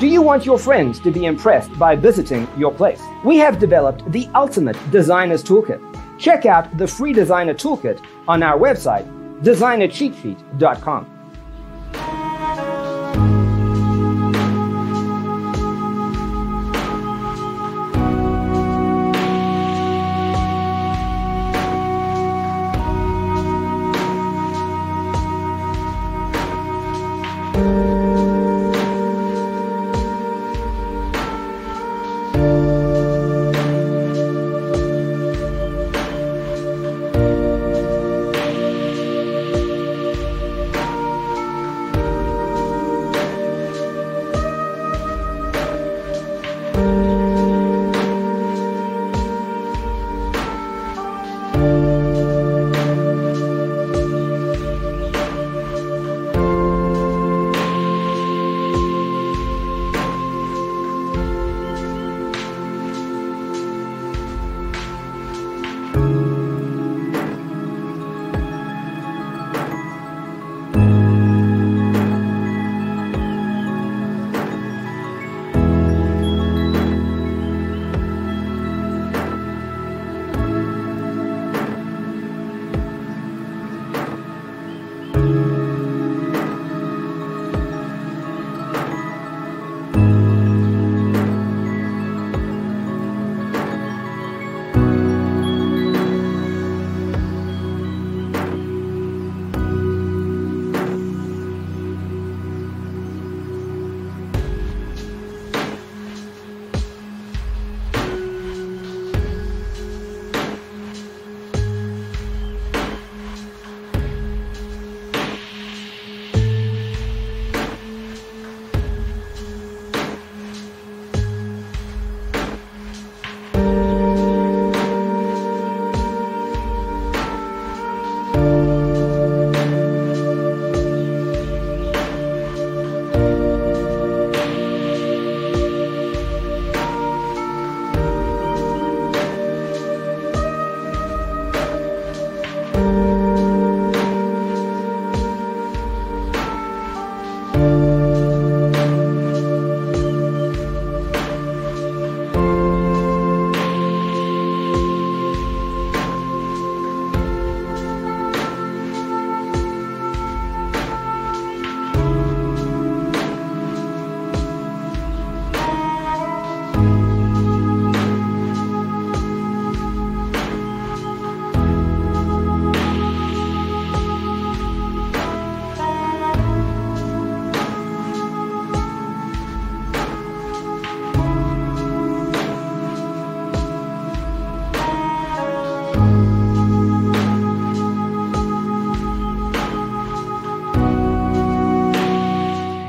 Do you want your friends to be impressed by visiting your place? We have developed the ultimate designer's toolkit. Check out the free designer toolkit on our website, designercheatsheet.com.